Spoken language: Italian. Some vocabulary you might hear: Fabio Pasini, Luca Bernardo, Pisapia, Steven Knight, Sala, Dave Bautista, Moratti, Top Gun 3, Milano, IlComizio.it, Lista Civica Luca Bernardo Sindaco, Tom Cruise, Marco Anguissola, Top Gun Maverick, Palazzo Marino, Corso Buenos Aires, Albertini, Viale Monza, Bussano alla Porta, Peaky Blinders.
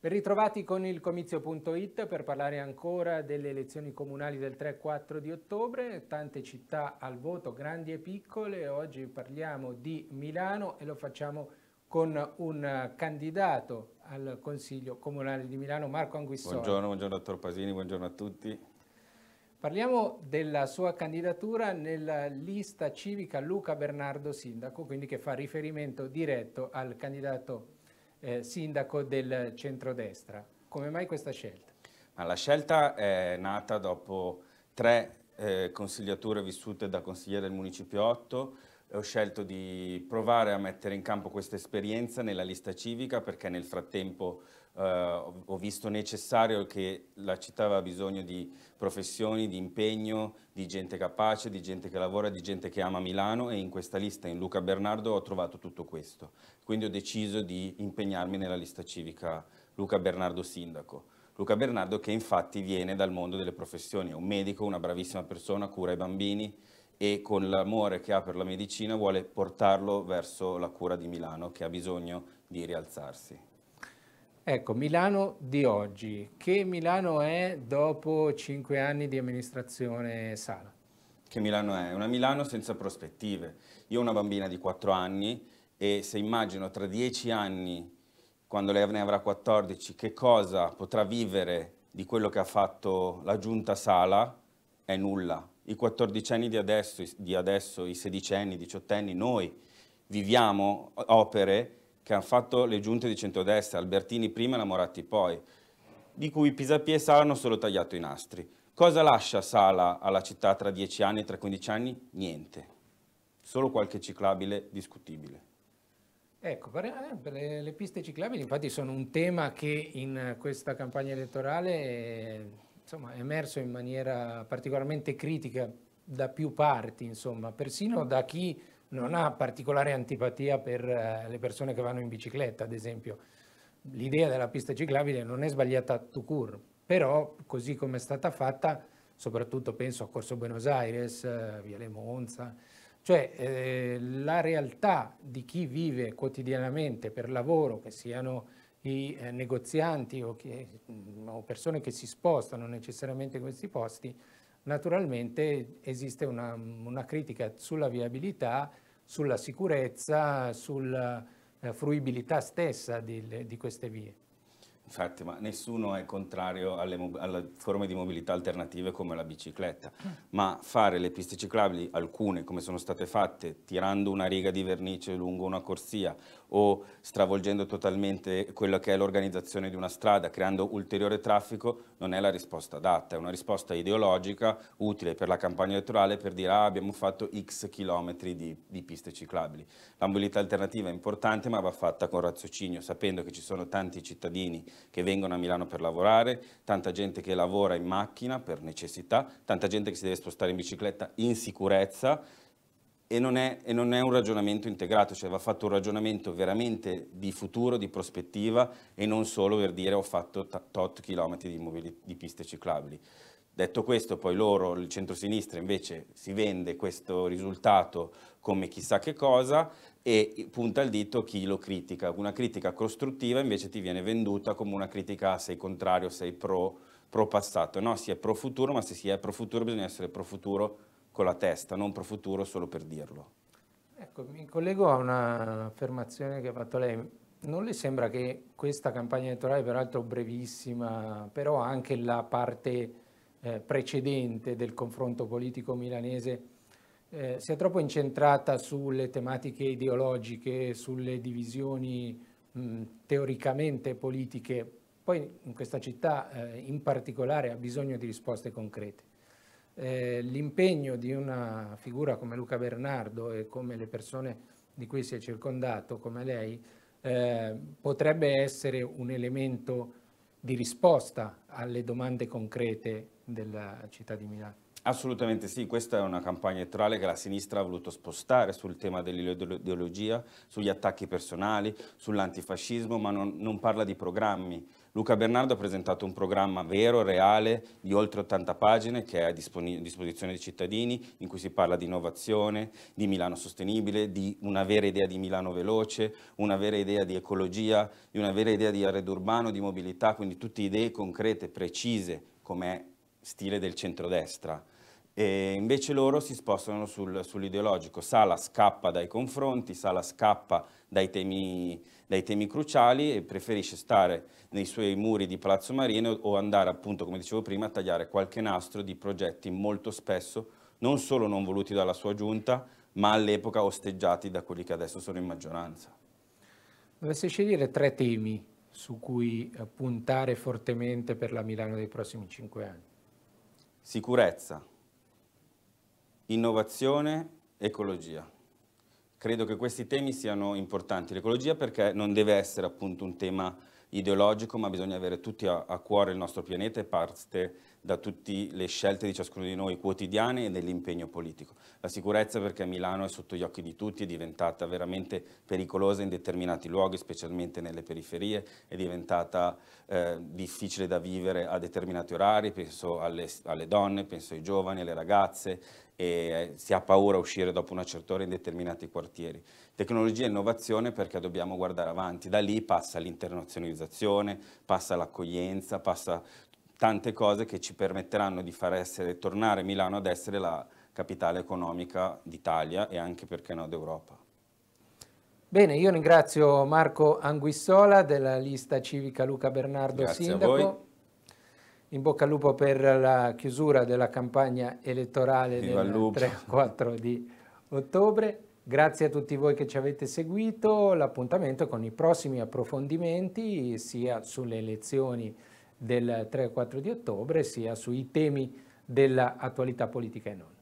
Ben ritrovati con IlComizio.it per parlare ancora delle elezioni comunali del 3-4 di ottobre, tante città al voto, grandi e piccole. Oggi parliamo di Milano e lo facciamo con un candidato al Consiglio Comunale di Milano, Marco Anguissola. Buongiorno dottor Pasini, buongiorno a tutti. Parliamo della sua candidatura nella lista civica Luca Bernardo Sindaco, quindi che fa riferimento diretto al candidato sindaco del centrodestra. Come mai questa scelta? Ma la scelta è nata dopo tre consigliature vissute da consigliere del Municipio 8. Ho scelto di provare a mettere in campo questa esperienza nella lista civica perché nel frattempo ho visto necessario che la città aveva bisogno di professioni, di impegno, di gente capace, di gente che lavora, di gente che ama Milano, e in questa lista, in Luca Bernardo, ho trovato tutto questo. Quindi ho deciso di impegnarmi nella lista civica Luca Bernardo Sindaco. Luca Bernardo che infatti viene dal mondo delle professioni, è un medico, una bravissima persona, cura i bambini, e con l'amore che ha per la medicina vuole portarlo verso la cura di Milano, che ha bisogno di rialzarsi. Ecco, Milano di oggi. Che Milano è dopo 5 anni di amministrazione Sala? Che Milano è? Una Milano senza prospettive. Io ho una bambina di 4 anni e se immagino tra 10 anni, quando lei ne avrà 14, che cosa potrà vivere di quello che ha fatto la giunta Sala, è nulla. I 14enni di adesso, i 16enni, i 18enni, noi viviamo opere che hanno fatto le giunte di centrodestra, Albertini prima e la Moratti poi, di cui Pisapia e Sala hanno solo tagliato i nastri. Cosa lascia Sala alla città tra 10 anni, tra 15 anni? Niente, solo qualche ciclabile discutibile. Ecco, le piste ciclabili infatti sono un tema che in questa campagna elettorale insomma, è emerso in maniera particolarmente critica da più parti, insomma, persino da chi non ha particolare antipatia per le persone che vanno in bicicletta, ad esempio. L'idea della pista ciclabile non è sbagliata tout court, però così come è stata fatta, soprattutto penso a Corso Buenos Aires, Viale Monza, cioè la realtà di chi vive quotidianamente per lavoro, che siano i negozianti o persone che si spostano necessariamente in questi posti, naturalmente esiste una critica sulla viabilità, sulla sicurezza, sulla fruibilità stessa di queste vie. Infatti, ma nessuno è contrario alle forme di mobilità alternative come la bicicletta, ma fare le piste ciclabili, alcune come sono state fatte, tirando una riga di vernice lungo una corsia o stravolgendo totalmente quella che è l'organizzazione di una strada, creando ulteriore traffico, non è la risposta adatta. È una risposta ideologica, utile per la campagna elettorale, per dire abbiamo fatto X chilometri di piste ciclabili. La mobilità alternativa è importante, ma va fatta con raziocinio, sapendo che ci sono tanti cittadini che vengono a Milano per lavorare, tanta gente che lavora in macchina per necessità, tanta gente che si deve spostare in bicicletta in sicurezza, e non è un ragionamento integrato, cioè va fatto un ragionamento veramente di futuro, di prospettiva, e non solo per dire ho fatto tot chilometri di piste ciclabili. Detto questo, poi loro, il centrosinistra, invece si vende questo risultato come chissà che cosa e punta il dito chi lo critica. Una critica costruttiva invece ti viene venduta come una critica sei contrario, sei pro passato. No, si è pro futuro, ma se si è pro futuro bisogna essere pro futuro con la testa, non pro futuro solo per dirlo. Ecco, mi collego a un'affermazione che ha fatto lei. Non le sembra che questa campagna elettorale, peraltro brevissima, però anche la parte precedente del confronto politico milanese sia troppo incentrata sulle tematiche ideologiche, sulle divisioni teoricamente politiche? Poi in questa città in particolare ha bisogno di risposte concrete. L'impegno di una figura come Luca Bernardo e come le persone di cui si è circondato, come lei, potrebbe essere un elemento di risposta alle domande concrete della città di Milano. Assolutamente sì, questa è una campagna elettorale che la sinistra ha voluto spostare sul tema dell'ideologia, sugli attacchi personali, sull'antifascismo, ma non parla di programmi. Luca Bernardo ha presentato un programma vero, reale, di oltre 80 pagine che è a disposizione dei cittadini, in cui si parla di innovazione, di Milano sostenibile, di una vera idea di Milano veloce, una vera idea di ecologia, di una vera idea di arredo urbano, di mobilità, quindi tutte idee concrete, precise, come stile del centrodestra. E invece loro si spostano sull'ideologico. Sala scappa dai confronti, Sala scappa dai temi cruciali e preferisce stare nei suoi muri di Palazzo Marino o andare, appunto, come dicevo prima, a tagliare qualche nastro di progetti molto spesso non solo non voluti dalla sua giunta, ma all'epoca osteggiati da quelli che adesso sono in maggioranza. Dovessi scegliere tre temi su cui puntare fortemente per la Milano dei prossimi 5 anni. Sicurezza, innovazione, ecologia. Credo che questi temi siano importanti. L'ecologia perché non deve essere, appunto, un tema ideologico, ma bisogna avere tutti a cuore il nostro pianeta e parte da tutte le scelte di ciascuno di noi quotidiane e dell'impegno politico. La sicurezza perché Milano è sotto gli occhi di tutti, è diventata veramente pericolosa in determinati luoghi, specialmente nelle periferie, è diventata difficile da vivere a determinati orari, penso alle donne, penso ai giovani, alle ragazze, e si ha paura a uscire dopo una certa ora in determinati quartieri. Tecnologia e innovazione perché dobbiamo guardare avanti, da lì passa l'internazionalizzazione, passa l'accoglienza, passa tante cose che ci permetteranno di tornare Milano ad essere la capitale economica d'Italia e anche, perché no, d'Europa. Bene, io ringrazio Marco Anguissola della Lista Civica Luca Bernardo Sindaco. Grazie a voi. In bocca al lupo per la chiusura della campagna elettorale del 3-4 di ottobre. Grazie a tutti voi che ci avete seguito. L'appuntamento con i prossimi approfondimenti sia sulle elezioni del 3-4 di ottobre sia sui temi dell'attualità politica e non.